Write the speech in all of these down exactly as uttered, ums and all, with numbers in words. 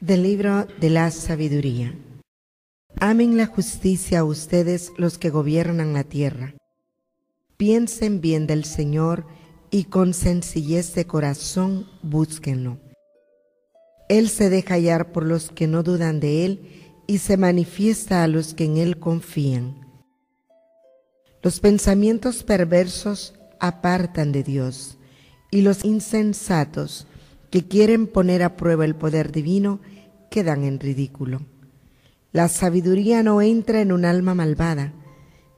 Del Libro de la Sabiduría. Amen la justicia a ustedes los que gobiernan la tierra. Piensen bien del Señor y con sencillez de corazón búsquenlo. Él se deja hallar por los que no dudan de Él y se manifiesta a los que en Él confían. Los pensamientos perversos apartan de Dios y los insensatos que quieren poner a prueba el poder divino, quedan en ridículo. La sabiduría no entra en un alma malvada,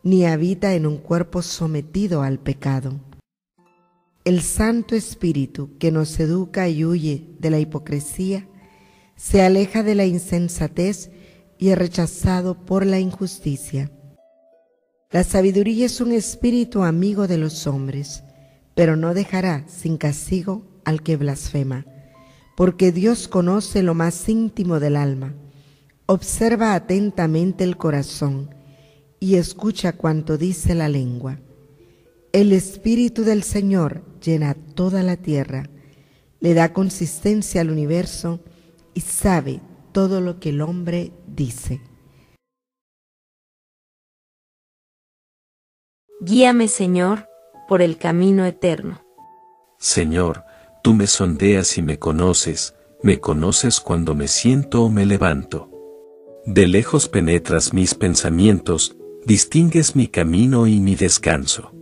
ni habita en un cuerpo sometido al pecado. El Santo Espíritu, que nos educa y huye de la hipocresía, se aleja de la insensatez y es rechazado por la injusticia. La sabiduría es un espíritu amigo de los hombres, pero no dejará sin castigo al que blasfema, porque Dios conoce lo más íntimo del alma, observa atentamente el corazón y escucha cuanto dice la lengua. El Espíritu del Señor llena toda la tierra, le da consistencia al universo y sabe todo lo que el hombre dice. Guíame, Señor, por el camino eterno. Señor, tú me sondeas y me conoces, me conoces cuando me siento o me levanto. De lejos penetras mis pensamientos, distingues mi camino y mi descanso.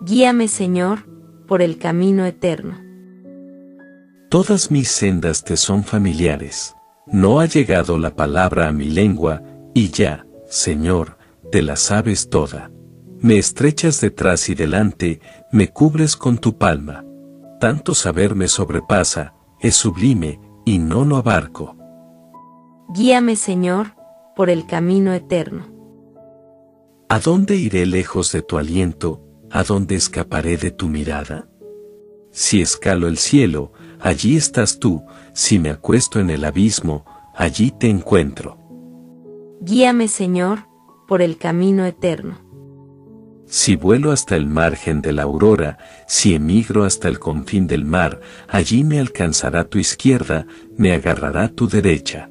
Guíame, Señor, por el camino eterno. Todas mis sendas te son familiares. No ha llegado la palabra a mi lengua, y ya, Señor, te la sabes toda. Me estrechas detrás y delante, me cubres con tu palma. Tanto saber me sobrepasa, es sublime, y no lo abarco. Guíame, Señor, por el camino eterno. ¿A dónde iré lejos de tu aliento? ¿A dónde escaparé de tu mirada? Si escalo el cielo, allí estás tú, si me acuesto en el abismo, allí te encuentro. Guíame, Señor, por el camino eterno. Si vuelo hasta el margen de la aurora, si emigro hasta el confín del mar, allí me alcanzará tu izquierda, me agarrará tu derecha.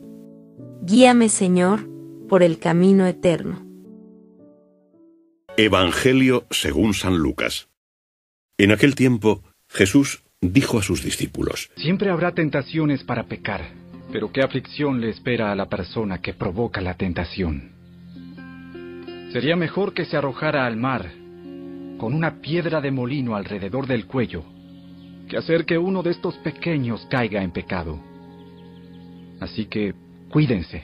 Guíame, Señor, por el camino eterno. Evangelio según San Lucas. En aquel tiempo, Jesús dijo a sus discípulos: Siempre habrá tentaciones para pecar, pero ¿qué aflicción le espera a la persona que provoca la tentación? Sería mejor que se arrojara al mar con una piedra de molino alrededor del cuello que hacer que uno de estos pequeños caiga en pecado. Así que cuídense.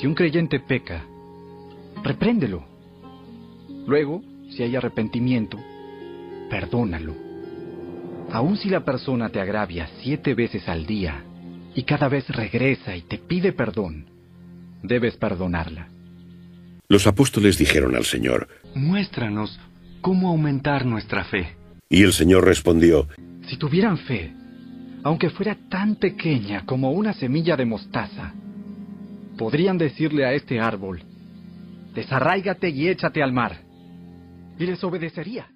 Si un creyente peca, repréndelo. Luego, si hay arrepentimiento, perdónalo. Aun si la persona te agravia siete veces al día y cada vez regresa y te pide perdón, debes perdonarla. Los apóstoles dijeron al Señor: Muéstranos cómo aumentar nuestra fe. Y el Señor respondió: Si tuvieran fe, aunque fuera tan pequeña como una semilla de mostaza, podrían decirle a este árbol: Desarráigate y échate al mar, y les obedecería.